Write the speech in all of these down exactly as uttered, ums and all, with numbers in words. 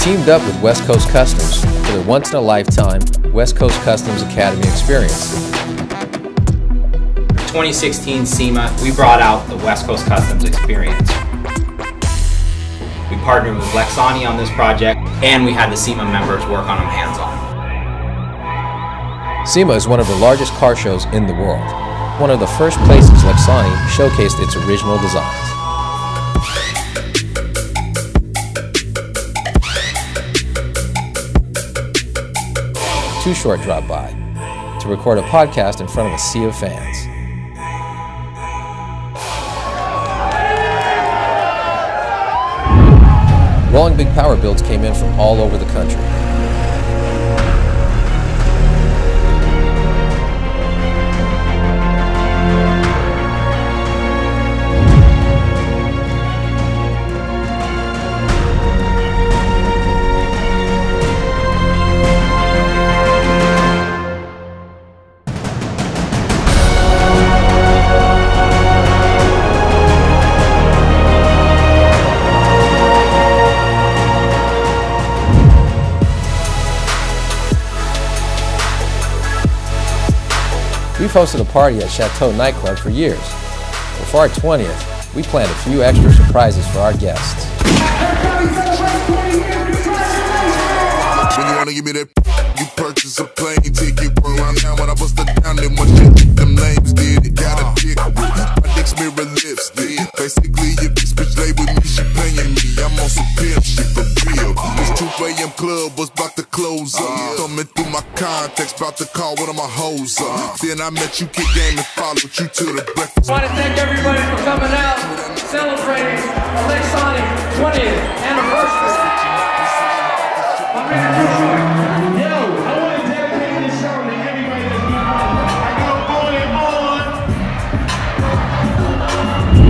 teamed up with West Coast Customs for their once-in-a-lifetime West Coast Customs Academy experience. For twenty sixteen SEMA, we brought out the West Coast Customs experience. We partnered with Lexani on this project, and we had the SEMA members work on them hands-on. SEMA is one of the largest car shows in the world. One of the first places Lexani showcased its original designs. Too Short dropped by to record a podcast in front of a sea of fans. Rolling big power builds came in from all over the country. We've hosted a party at Chateau Nightclub for years. But for our twentieth, we planned a few extra surprises for our guests. When you wanna give me that, you purchase a plane ticket. Roll on now when I bust it down, then what shit them names did it. Got a dick with my dick's mirror lipstick. Basically, if this bitch lay with me, she paying me. I'm on some pimp shit for real. This two A M club was about to close up. Thumbing through my contacts, about to call one of my hoes up. Then I met you, kick game, and followed you to the breakfast. I want to thank everybody for coming out, celebrating the Lexani twentieth anniversary. I'm gonna do short. Yo, I want to dedicate this show to anybody that's been on. I go on and on.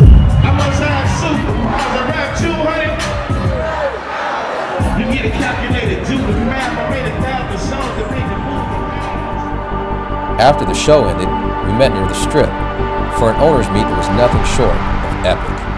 I'm gonna sound super. I was a rap two hundred. You get a calculator, do the math. I made a thousand songs that made the movie. After the show ended, we met near the strip for an owner's meet that was nothing short of epic.